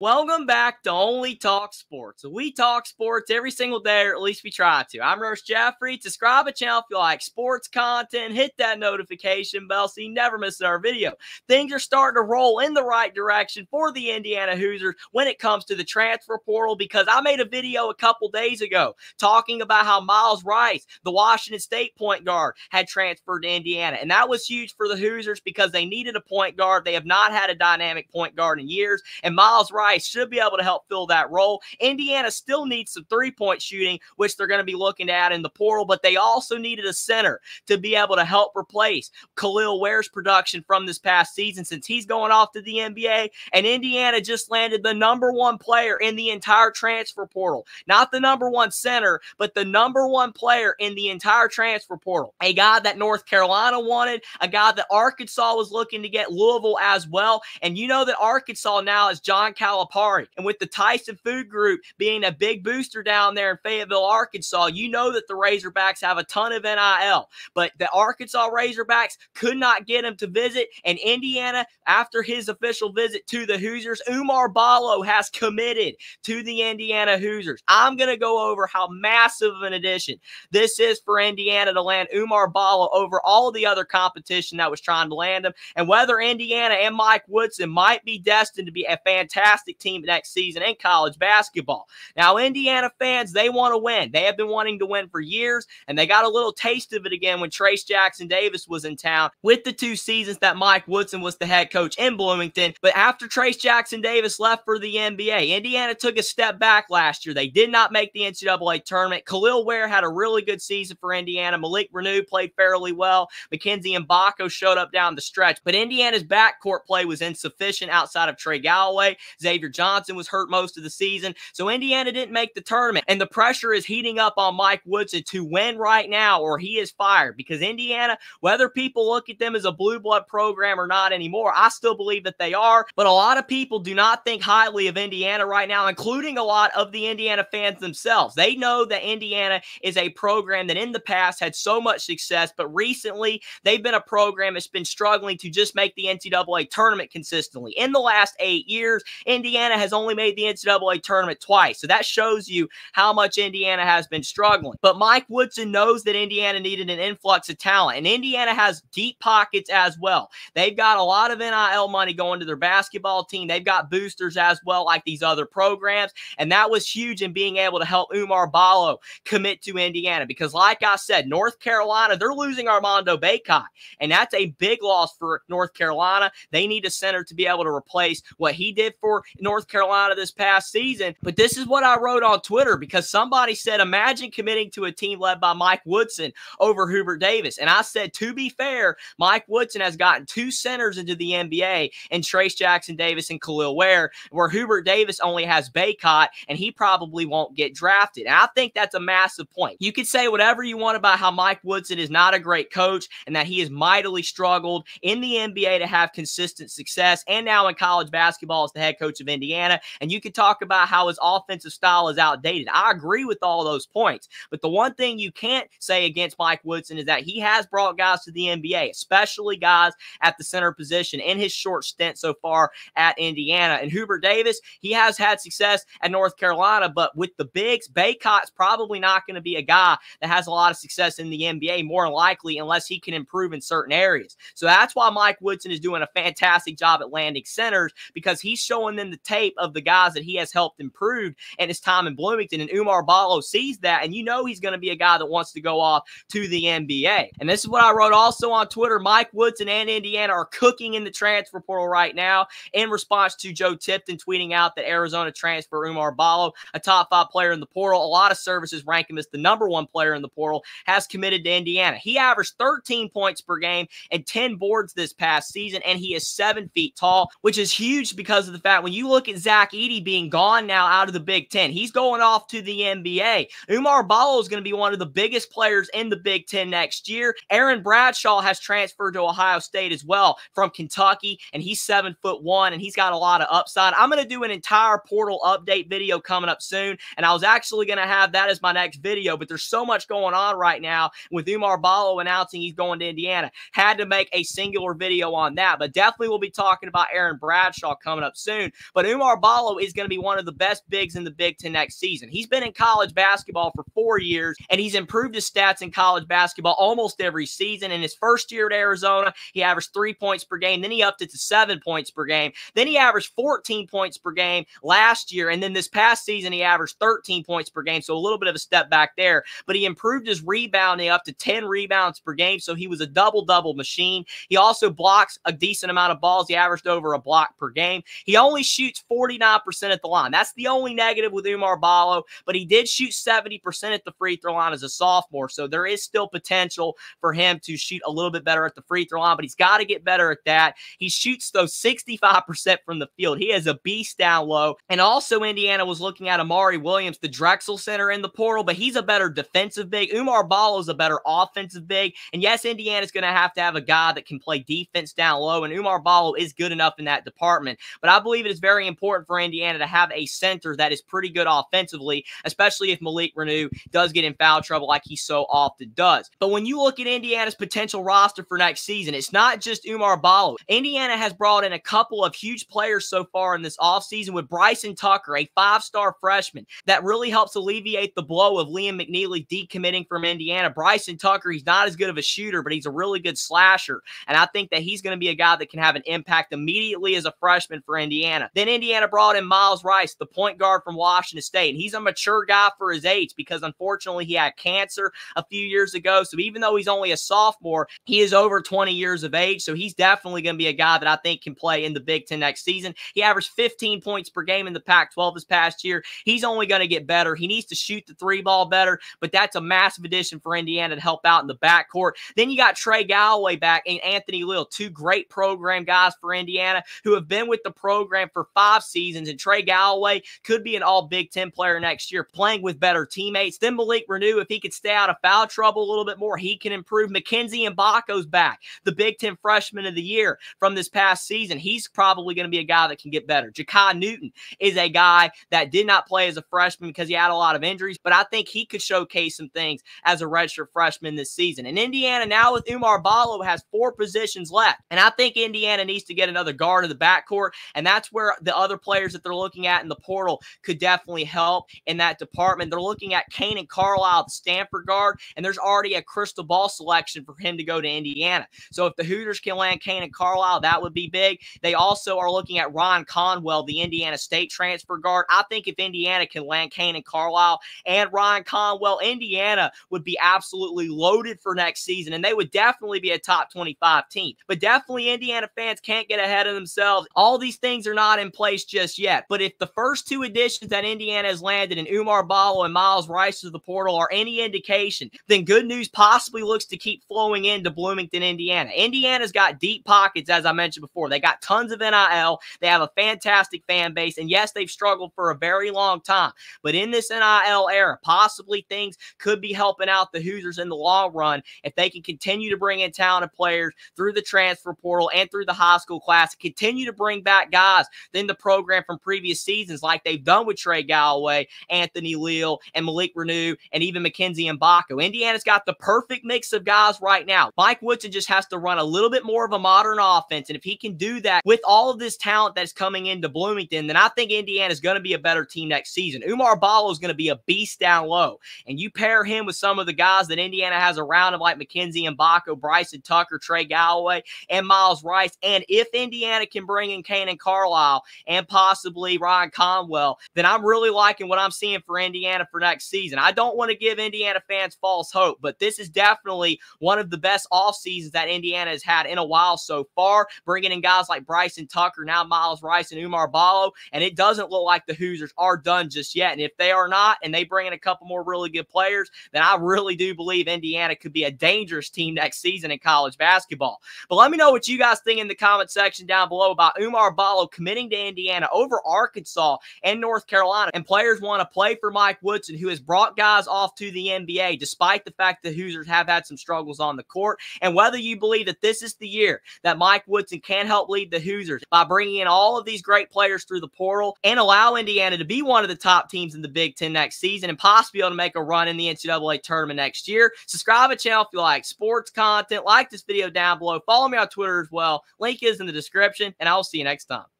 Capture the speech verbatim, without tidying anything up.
Welcome back to Only Talk Sports. We talk sports every single day, or at least we try to. I'm Ross Jeffrey. Subscribe to the channel if you like sports content. Hit that notification bell so you never miss our video. Things are starting to roll in the right direction for the Indiana Hoosiers when it comes to the transfer portal, because I made a video a couple days ago talking about how Miles Rice, the Washington State point guard, had transferred to Indiana. And that was huge for the Hoosiers because they needed a point guard. They have not had a dynamic point guard in years, and Miles Rice should be able to help fill that role. Indiana still needs some three-point shooting, which they're going to be looking to add in the portal, but they also needed a center to be able to help replace Khalil Ware's production from this past season, since he's going off to the N B A, and Indiana just landed the number one player in the entire transfer portal. Not the number one center, but the number one player in the entire transfer portal. A guy that North Carolina wanted, a guy that Arkansas was looking to get, Louisville as well, and you know that Arkansas now is John Calipari. And with the Tyson Food Group being a big booster down there in Fayetteville, Arkansas, you know that the Razorbacks have a ton of N I L. But the Arkansas Razorbacks could not get him to visit. And Indiana, after his official visit to the Hoosiers, Oumar Ballo has committed to the Indiana Hoosiers. I'm going to go over how massive of an addition this is for Indiana to land Oumar Ballo over all the other competition that was trying to land him, and whether Indiana and Mike Woodson might be destined to be a fantastic team next season in college basketball. Now, Indiana fans, they want to win. They have been wanting to win for years, and they got a little taste of it again when Trace Jackson Davis was in town with the two seasons that Mike Woodson was the head coach in Bloomington. But after Trace Jackson Davis left for the N B A, Indiana took a step back last year. They did not make the N C double A tournament. Khalil Ware had a really good season for Indiana. Malik Reneau played fairly well. Mackenzie Mgbako showed up down the stretch, but Indiana's backcourt play was insufficient outside of Trey Galloway. Zay Johnson was hurt most of the season, so Indiana didn't make the tournament, and the pressure is heating up on Mike Woodson to win right now, or he is fired, because Indiana, whether people look at them as a blue blood program or not anymore, I still believe that they are, but a lot of people do not think highly of Indiana right now, including a lot of the Indiana fans themselves. They know that Indiana is a program that in the past had so much success, but recently they've been a program that's been struggling to just make the N C double A tournament consistently. In the last eight years, Indiana Indiana has only made the N C double A tournament twice, so that shows you how much Indiana has been struggling. But Mike Woodson knows that Indiana needed an influx of talent, and Indiana has deep pockets as well. They've got a lot of N I L money going to their basketball team. They've got boosters as well, like these other programs, and that was huge in being able to help Oumar Ballo commit to Indiana, because like I said, North Carolina, they're losing Armando Bacot, and that's a big loss for North Carolina. They need a center to be able to replace what he did for North Carolina this past season. But this is what I wrote on Twitter, because somebody said, imagine committing to a team led by Mike Woodson over Hubert Davis. And I said, to be fair, Mike Woodson has gotten two centers into the N B A in Trace Jackson Davis and Khalil Ware, where Hubert Davis only has Bacot, and he probably won't get drafted. And I think that's a massive point. You could say whatever you want about how Mike Woodson is not a great coach and that he has mightily struggled in the N B A to have consistent success, and now in college basketball as the head coach of Indiana, and you could talk about how his offensive style is outdated. I agree with all those points, but the one thing you can't say against Mike Woodson is that he has brought guys to the N B A, especially guys at the center position in his short stint so far at Indiana. And Hubert Davis, he has had success at North Carolina, but with the bigs, Bacot's probably not going to be a guy that has a lot of success in the N B A, more likely, unless he can improve in certain areas. So that's why Mike Woodson is doing a fantastic job at landing centers, because he's showing them the tape of the guys that he has helped improve and his time in Bloomington, and Oumar Ballo sees that, and you know he's going to be a guy that wants to go off to the N B A. And this is what I wrote also on Twitter. Mike Woodson and Indiana are cooking in the transfer portal right now, in response to Joe Tipton tweeting out that Arizona transfer Oumar Ballo, a top five player in the portal, a lot of services rank him as the number one player in the portal, has committed to Indiana. He averaged thirteen points per game and ten boards this past season, and he is seven feet tall, which is huge because of the fact when you You look at Zach Edey being gone now out of the Big Ten. He's going off to the N B A. Oumar Ballo is going to be one of the biggest players in the Big Ten next year. Aaron Bradshaw has transferred to Ohio State as well from Kentucky, and he's seven foot one, and he's got a lot of upside. I'm going to do an entire portal update video coming up soon, and I was actually going to have that as my next video, but there's so much going on right now with Oumar Ballo announcing he's going to Indiana. Had to make a singular video on that, but definitely we'll be talking about Aaron Bradshaw coming up soon. But Oumar Ballo is going to be one of the best bigs in the Big Ten next season. He's been in college basketball for four years, and he's improved his stats in college basketball almost every season. In his first year at Arizona, he averaged three points per game. Then he upped it to seven points per game. Then he averaged fourteen points per game last year, and then this past season, he averaged thirteen points per game, so a little bit of a step back there. But he improved his rebounding up to ten rebounds per game, so he was a double-double machine. He also blocks a decent amount of balls. He averaged over a block per game. He only shoots forty-nine percent at the line. That's the only negative with Oumar Ballo, but he did shoot seventy percent at the free throw line as a sophomore, so there is still potential for him to shoot a little bit better at the free throw line, but he's got to get better at that. He shoots, though, sixty-five percent from the field. He is a beast down low, and also Indiana was looking at Amari Williams, the Drexel center in the portal, but he's a better defensive big. Oumar Ballo is a better offensive big, and yes, Indiana's going to have to have a guy that can play defense down low, and Oumar Ballo is good enough in that department, but I believe it is very important for Indiana to have a center that is pretty good offensively, especially if Malik Reneau does get in foul trouble like he so often does. But when you look at Indiana's potential roster for next season, it's not just Oumar Ballo. Indiana has brought in a couple of huge players so far in this offseason with Bryson Tucker, a five-star freshman that really helps alleviate the blow of Liam McNeely decommitting from Indiana. Bryson Tucker, he's not as good of a shooter, but he's a really good slasher, and I think that he's going to be a guy that can have an impact immediately as a freshman for Indiana. Then Indiana brought in Miles Rice, the point guard from Washington State, and he's a mature guy for his age because unfortunately he had cancer a few years ago, so even though he's only a sophomore, he is over twenty years of age, so he's definitely going to be a guy that I think can play in the Big Ten next season. He averaged fifteen points per game in the Pac twelve this past year. He's only going to get better. He needs to shoot the three ball better, but that's a massive addition for Indiana to help out in the backcourt. Then you got Trey Galloway back and Anthony Lill, two great program guys for Indiana who have been with the program for five seasons, and Trey Galloway could be an all-Big Ten player next year, playing with better teammates. Then Malik Reneau, if he could stay out of foul trouble a little bit more, he can improve. Mackenzie Mgbako's back, the Big Ten freshman of the year from this past season. He's probably going to be a guy that can get better. Ja'Kai Newton is a guy that did not play as a freshman because he had a lot of injuries, but I think he could showcase some things as a redshirt freshman this season. And Indiana now with Oumar Ballo has four positions left, and I think Indiana needs to get another guard in the backcourt, and that's where the other players that they're looking at in the portal could definitely help in that department. They're looking at Kanaan Carlyle, the Stanford guard, and there's already a crystal ball selection for him to go to Indiana. So if the Hooters can land Kanaan Carlyle, that would be big. They also are looking at Ryan Conwell, the Indiana State transfer guard. I think if Indiana can land Kanaan Carlyle and Ryan Conwell, Indiana would be absolutely loaded for next season, and they would definitely be a top twenty-five team. But definitely Indiana fans can't get ahead of themselves. All these things are not in place just yet, but if the first two additions that Indiana has landed in Oumar Ballo and Miles Rice to the portal are any indication, then good news possibly looks to keep flowing into Bloomington, Indiana. Indiana's got deep pockets, as I mentioned before. They got tons of N I L. They have a fantastic fan base, and yes, they've struggled for a very long time, but in this N I L era, possibly things could be helping out the Hoosiers in the long run if they can continue to bring in talented players through the transfer portal and through the high school class, continue to bring back guys in the program from previous seasons like they've done with Trey Galloway, Anthony Lill, and Malik Reneau, and even Mackenzie Mgbako. Indiana's got the perfect mix of guys right now. Mike Woodson just has to run a little bit more of a modern offense, and if he can do that with all of this talent that's coming into Bloomington, then I think Indiana's going to be a better team next season. Oumar Ballo is going to be a beast down low, and you pair him with some of the guys that Indiana has around him like Mackenzie Mgbako, Bryson Tucker, Trey Galloway, and Miles Rice, and if Indiana can bring in Kanaan Carlyle and possibly Ryan Conwell, then I'm really liking what I'm seeing for Indiana for next season. I don't want to give Indiana fans false hope, but this is definitely one of the best off seasons that Indiana has had in a while so far, bringing in guys like Bryson Tucker, now Miles Rice, and Oumar Ballo, and it doesn't look like the Hoosiers are done just yet, and if they are not, and they bring in a couple more really good players, then I really do believe Indiana could be a dangerous team next season in college basketball. But let me know what you guys think in the comment section down below about Oumar Ballo committing to Indiana over Arkansas and North Carolina, and players want to play for Mike Woodson, who has brought guys off to the N B A despite the fact that Hoosiers have had some struggles on the court, and whether you believe that this is the year that Mike Woodson can help lead the Hoosiers by bringing in all of these great players through the portal and allow Indiana to be one of the top teams in the Big Ten next season and possibly able to make a run in the N C double A tournament next year. Subscribe to the channel if you like sports content. Like this video down below. Follow me on Twitter as well. Link is in the description, and I'll see you next time.